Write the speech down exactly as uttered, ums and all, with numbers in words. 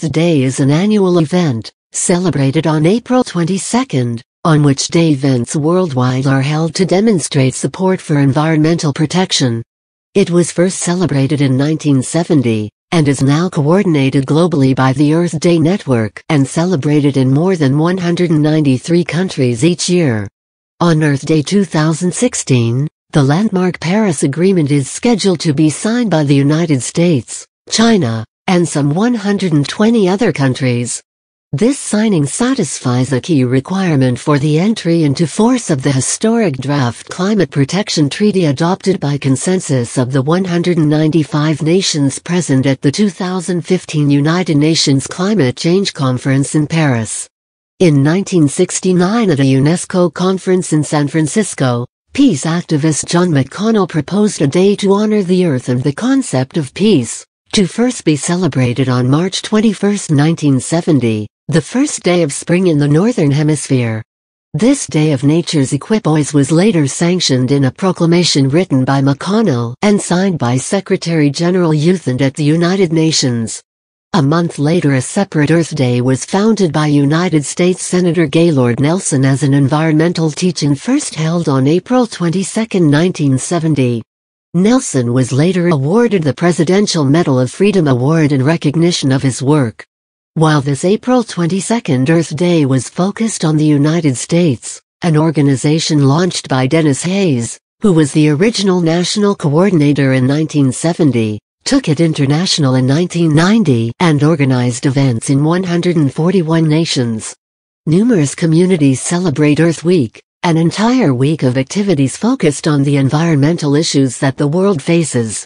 Earth Day is an annual event, celebrated on April twenty-second, on which day events worldwide are held to demonstrate support for environmental protection. It was first celebrated in nineteen seventy, and is now coordinated globally by the Earth Day Network and celebrated in more than one hundred ninety-three countries each year. On Earth Day two thousand sixteen, the landmark Paris Agreement is scheduled to be signed by the United States, China, and some one hundred twenty other countries. This signing satisfies a key requirement for the entry into force of the historic draft Climate Protection Treaty adopted by consensus of the one hundred ninety-five nations present at the two thousand fifteen United Nations Climate Change Conference in Paris. In nineteen sixty-nine, at a UNESCO conference in San Francisco, peace activist John McConnell proposed a day to honor the Earth and the concept of peace, to first be celebrated on March twenty-first, nineteen seventy, the first day of spring in the Northern Hemisphere. This day of nature's equipoise was later sanctioned in a proclamation written by McConnell and signed by Secretary-General U Thant at the United Nations. A month later, a separate Earth Day was founded by United States Senator Gaylord Nelson as an environmental teach-in, first held on April twenty-second, nineteen seventy. Nelson was later awarded the Presidential Medal of Freedom Award in recognition of his work. While this April twenty-second Earth Day was focused on the United States, an organization launched by Dennis Hayes, who was the original national coordinator in nineteen seventy, took it international in nineteen ninety and organized events in one hundred forty-one nations. Numerous communities celebrate Earth Week, an entire week of activities focused on the environmental issues that the world faces.